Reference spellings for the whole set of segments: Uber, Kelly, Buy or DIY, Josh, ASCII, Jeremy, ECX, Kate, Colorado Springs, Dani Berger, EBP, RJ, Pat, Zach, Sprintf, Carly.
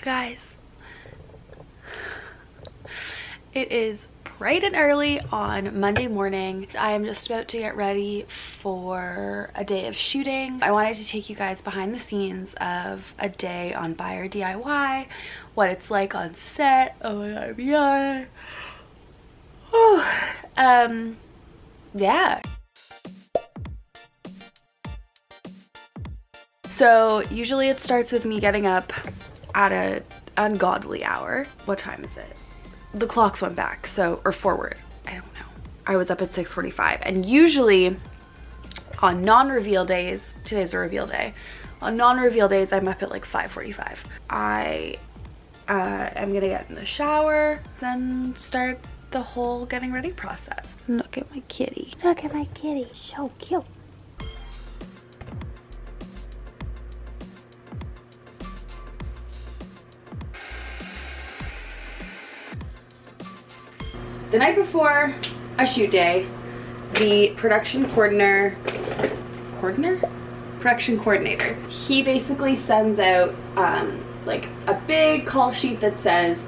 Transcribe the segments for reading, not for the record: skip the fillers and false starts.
you guys, it is bright and early on Monday morning. I am just about to get ready for a day of shooting. I wanted to take you guys behind the scenes of a day on Buy or DIY, what it's like on set. Oh my god, yeah. Yeah. So usually it starts with me getting up at an ungodly hour. What time is it? The clocks went back, so, or forward, I don't know. I was up at 6:45, and usually on non-reveal days, today's a reveal day, on non-reveal days I'm up at like 5:45. I am gonna get in the shower, then start the whole getting ready process. Look at my kitty. Look at my kitty, so cute. The night before a shoot day, the production coordinator, he basically sends out like a big call sheet that says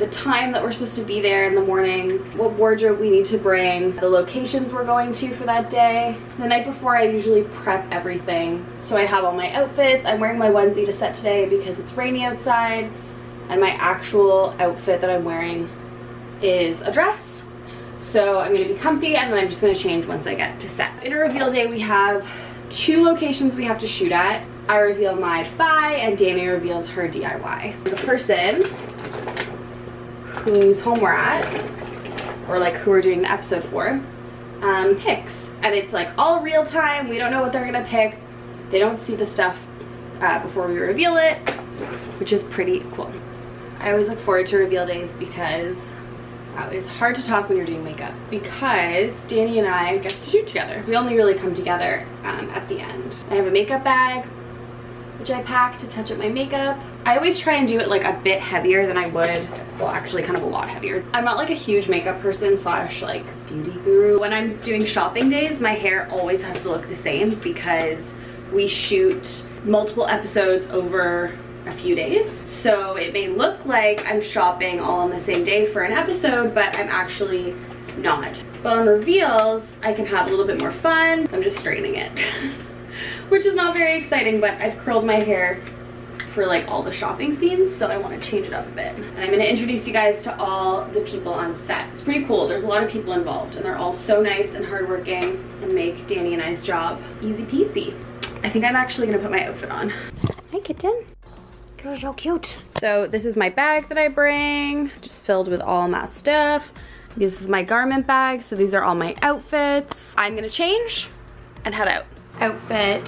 the time that we're supposed to be there in the morning, what wardrobe we need to bring, the locations we're going to for that day. The night before I usually prep everything. So I have all my outfits. I'm wearing my onesie to set today because it's rainy outside, and my actual outfit that I'm wearing is a dress, so I'm gonna be comfy, and then I'm just gonna change once I get to set. In a reveal day, we have two locations we have to shoot at. I reveal my buy, and Dani reveals her DIY. The person whose home we're at, or like who we're doing the episode for, picks, and it's like all real time. We don't know what they're gonna pick. They don't see the stuff before we reveal it, which is pretty cool. I always look forward to reveal days because it's hard to talk when you're doing makeup, because Dani and I get to shoot together. We only really come together at the end. I have a makeup bag, which I pack to touch up my makeup. I always try and do it like a bit heavier than I would, well actually kind of a lot heavier. I'm not like a huge makeup person / like beauty guru. When I'm doing shopping days, my hair always has to look the same because we shoot multiple episodes over a few days, so it may look like I'm shopping all on the same day for an episode, but I'm actually not. But on reveals, I can have a little bit more fun. I'm just straightening it, which is not very exciting, but I've curled my hair for like all the shopping scenes, so I want to change it up a bit. And I'm going to introduce you guys to all the people on set. It's pretty cool. There's a lot of people involved, and they're all so nice and hardworking and make Dani and I's job easy peasy. I think I'm actually going to put my outfit on. Hi, kitten. You're so cute. So this is my bag that I bring, just filled with all my stuff. This is my garment bag, so these are all my outfits. I'm gonna change and head out. Outfit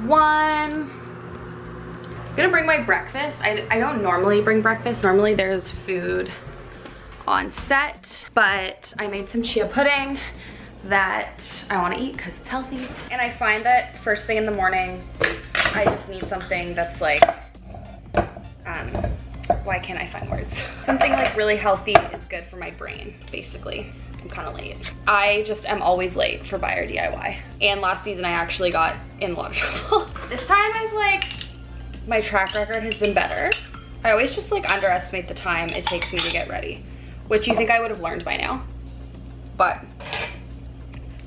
one. I'm gonna bring my breakfast. I don't normally bring breakfast. Normally there's food on set, but I made some chia pudding that I wanna eat because it's healthy. And I find that first thing in the morning, I just need something that's like, why can't I find words? Something like really healthy is good for my brain, basically. I'm kind of late. I just am always late for Buy or DIY. And last season I actually got in a lot of trouble. This time I've like, my track record has been better. I always just like underestimate the time it takes me to get ready, which you think I would have learned by now, but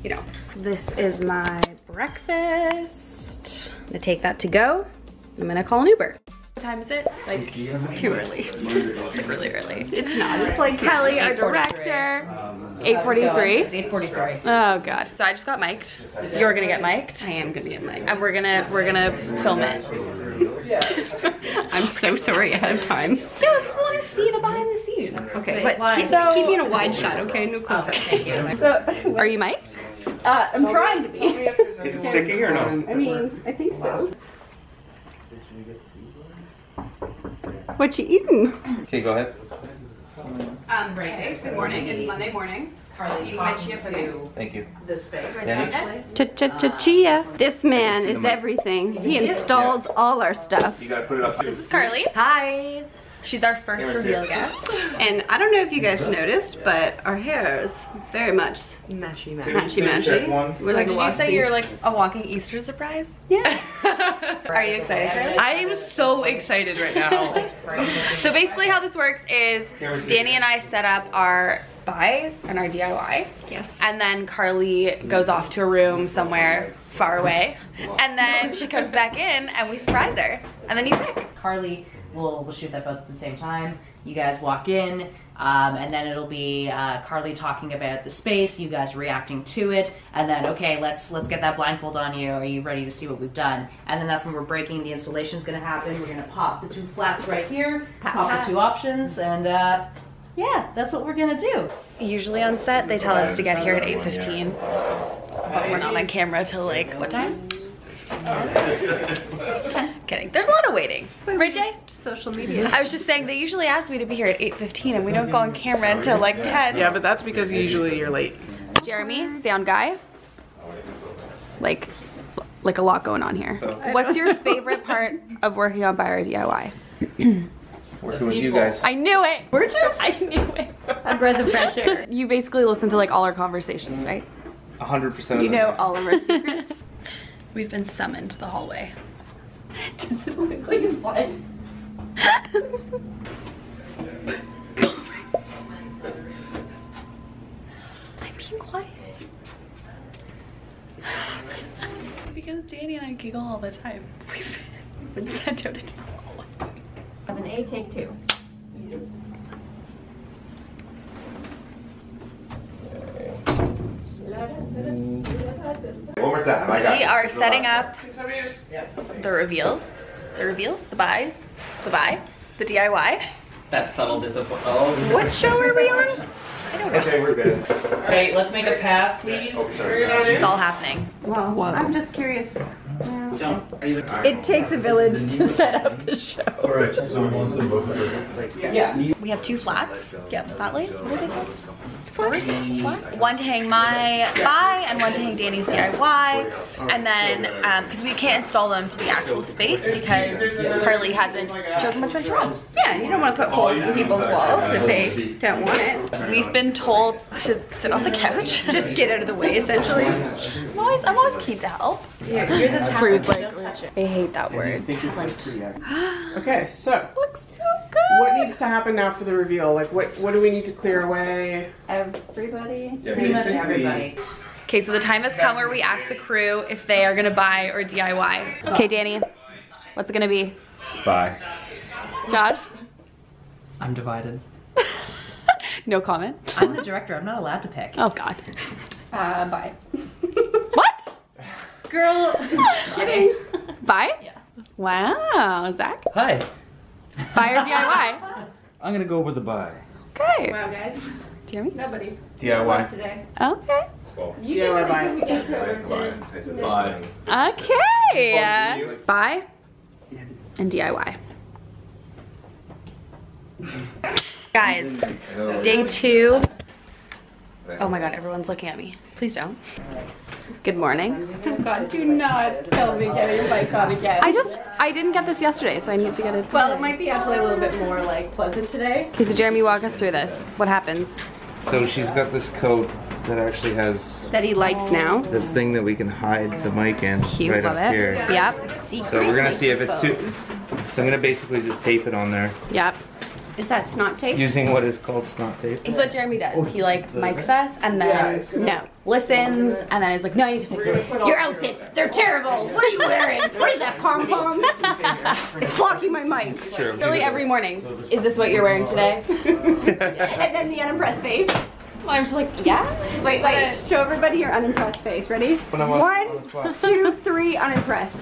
you know. This is my breakfast. I'm gonna take that to go. I'm gonna call an Uber. What time is it? Like, too early. Really early. It's not. It's like Kelly, our director. 8:43. It's 8:43. Oh god. So I just got mic'd. You're gonna get mic'd. I am gonna get mic'd. And we're gonna film it. I'm so sorry ahead of time. Yeah, people wanna see the behind the scenes. Okay, but keep me in a wide shot, okay? No close up. Thank you. Are you mic'd? I'm trying to be. Is it sticking or no? I mean, I think so. What you eating? Okay, go ahead. Right. So morning, it's Monday morning. Carly, my chia pudding. Thank you. This space. Chia. This man is everything. He installs all our stuff. You gotta put it up. This is Carly. Hi. She's our first reveal guest. And I don't know if you guys noticed, but our hair is very much matchy matchy. We're like, did you say you're like a walking Easter surprise? Yeah. Are you excited? I am so excited right now. So basically how this works is Dani and I set up our buy and our DIY. Yes. And then Carly goes off to a room somewhere far away. And then she comes back in and we surprise her. And then you pick. Carly will shoot that both at the same time. You guys walk in, and then it'll be Carly talking about the space, you guys reacting to it, and then, okay, let's get that blindfold on you. Are you ready to see what we've done? And then that's when we're breaking. The installation's gonna happen. We're gonna pop the two flats right here, pop the two options, and yeah, that's what we're gonna do. Usually on set, they tell us to get here at 8:15, but we're not on camera till like, what time? Kidding. There's a lot of waiting. RJ? Social media. I was just saying, they usually ask me to be here at 8:15 and we don't go on camera until like 10. Yeah, but that's because usually you're late. Jeremy, sound guy. Like a lot going on here. What's your favorite part of working on Buy or DIY? Working with you guys. I knew it! We're just... I knew it. A breath of fresh air. You basically listen to like all our conversations, right? 100% of the time. You know all of our secrets. We've been summoned to the hallway. Does it look like a light? I'm being quiet. Because Dani and I giggle all the time. We've been sent out into the hallway. Have an A take two. Yes. We are setting up the reveals, the buys, the buy, the DIY. That's subtle disappointment. Oh. What show are we on? I don't know. Okay, we're good. All right, let's make a path, please. Oh, sorry, it's all happening. Well, I'm just curious. It takes a village to set up the show. All right, so yeah. We have two flats. Yeah, spotlights. What are they called? Flats. One to hang my buy and one to hang Dani's DIY. And then, because we can't install them to the actual space because Carly hasn't chosen much of walls. Yeah, you don't want to put holes in people's walls if they don't want it. We've been told to sit on the couch. Just get out of the way, essentially. I'm always keen to help. Yeah, you're the talent, don't touch it. I hate that word. Okay, so. Looks so good. What needs to happen now for the reveal? Like, what do we need to clear away? Everybody. Yeah, pretty much everybody. Okay, so the time has come where we ask the crew if they are gonna buy or DIY. Okay, Dani, what's it gonna be? Buy. Josh? I'm divided. No comment. I'm the director, I'm not allowed to pick. Oh God. Buy. What? Girl, kidding. Buy? Yeah. Wow, Zach? Hi. Buy or DIY? I'm gonna go with the buy. Okay. Wow, guys. Jeremy? Nobody. DIY. Today. Okay. Well, you DIY. Just need to buy. Okay. Buy and DIY. Guys, day two. Oh my God, everyone's looking at me. Please don't. Good morning. Oh God, do not tell me get your bike on again. I didn't get this yesterday, so I need to get it today. Well, it might be actually a little bit more like pleasant today. Okay, so Jeremy, walk us through this. What happens? So she's got this coat that actually has... That he likes now. This thing that we can hide the mic in. Cute, right up here. Yep. So we're gonna see if it's too... So I'm gonna basically just tape it on there. Yep. Is that snot tape? Using what is called snot tape. It's what Jeremy does. He like mics us and then listens and then is like, no, you need to fix it. Your outfits, they're terrible. What are you wearing? What is that, pom pom? It's blocking my mic. It's true. Really every morning. Is this what you're wearing today? And then the unimpressed face. I'm just like, yeah. Wait. Show everybody your unimpressed face. Ready? 1, 2, 3. Unimpressed.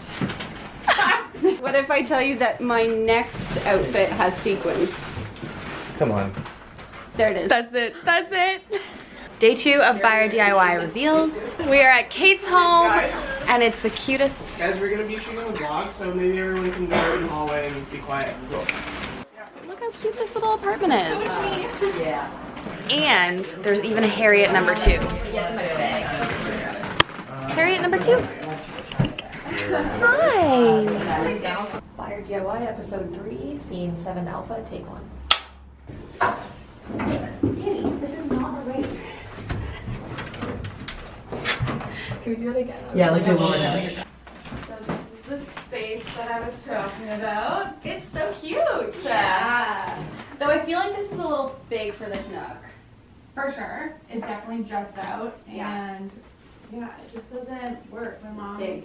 What if I tell you that my next outfit has sequins? Come on. There it is. That's it. Day two of Buy or DIY reveals. We are at Kate's home, and it's the cutest. Guys, we're gonna be shooting on the vlog, so maybe everyone can go in the hallway and be quiet. Look how cute this little apartment is. Yeah. And there's even a Harriet #2. Harriet #2. Hi. Buy or DIY. DIY, episode 3, scene 7 alpha, take 1. Dani, this is not a race. Can we do it again? Yeah, let's do it one more time. So this is the space that I was talking about. It's so cute. Yeah. Though I feel like this is a little big for this nook. For sure. It definitely juts out, and yeah, it just doesn't work. My mom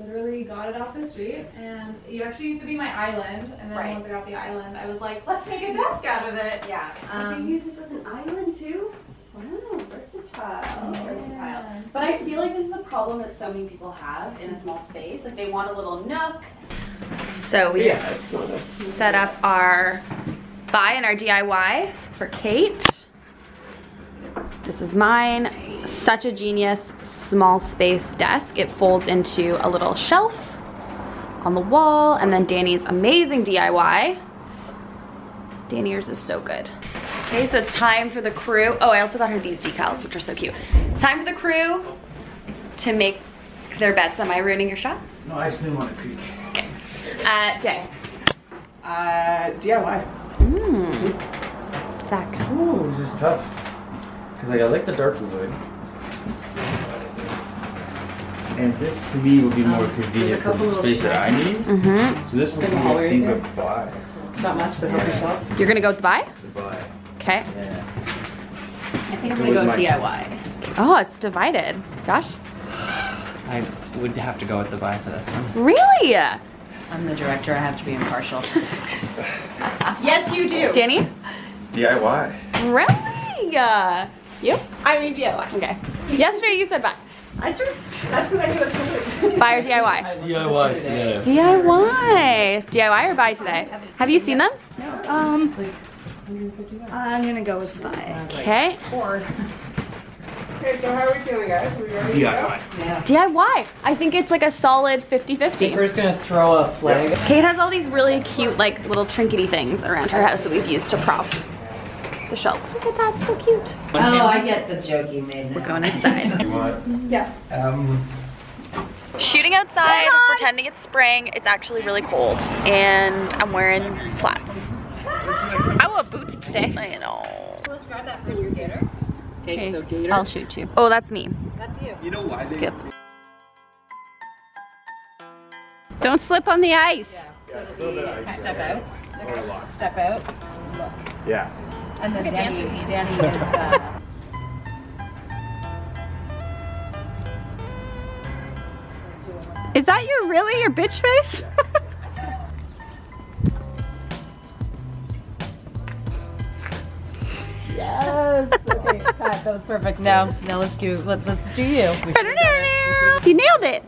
literally got it off the street, and it actually used to be my island, and then once I got the island, I was like, let's make a desk out of it. Yeah. Can you use this as an island too? Wow, versatile. Yeah. Versatile. But I feel like this is a problem that so many people have in a small space. Like they want a little nook. So we just set up our buy and our DIY for Kate. This is mine. Such a genius small space desk. It folds into a little shelf on the wall, and then Dani's amazing DIY. Dani, yours is so good. Okay, so it's time for the crew. Oh, I also got her these decals, which are so cute. It's time for the crew to make their bets. Am I ruining your shot? No, I just didn't want to creak. Okay. Jay. DIY. Zach. Ooh, this is tough. Because I like the darker wood, and this to me would be more convenient for the space that I need. So this would be, I think, a buy. Not much, but help yourself. You're gonna go with the buy? The buy. Okay. Yeah. I think I'm gonna go with DIY. Oh, it's divided. Josh? I would have to go with the buy for this one. Really? I'm the director. I have to be impartial. Yes, you do. Dani? DIY. Really? You? I mean DIY. Okay. Yesterday you said buy. That's true. That's what I do as buy or DIY? DIY today. DIY. DIY or buy today? Have you seen them? No. I'm gonna go with buy. Okay. Okay, so how are we feeling, guys? Are we ready to go? Yeah. DIY. I think it's like a solid 50-50. We're just gonna throw a flag. Kate has all these really cute, like, little trinkety things around her house that we've used to prop the shelves. Look at that, so cute. Oh, I get the joke you made now. We're going outside. Shooting outside, pretending it's spring. It's actually really cold, and I'm wearing flats. I wore boots today. I know. Let's grab that for your gator. Okay, so gator. I'll shoot you. Oh, that's me. That's you. You know why they don't slip on the ice. Yeah. So step out. Okay. Step out. Look. Yeah. And then Dani is, Is that your bitch face? Yes! Okay, Pat, that was perfect. Now let's do you. You nailed it!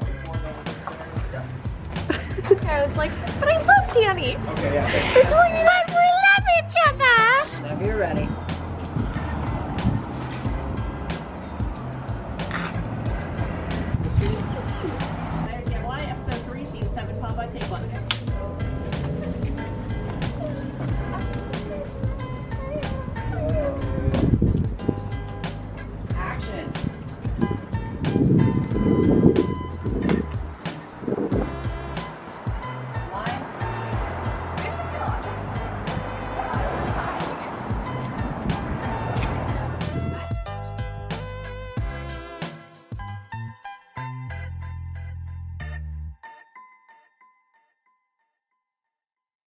Okay, I was like, but I love Dani! Okay, yeah. They're telling me that we love each other! Whenever you're ready.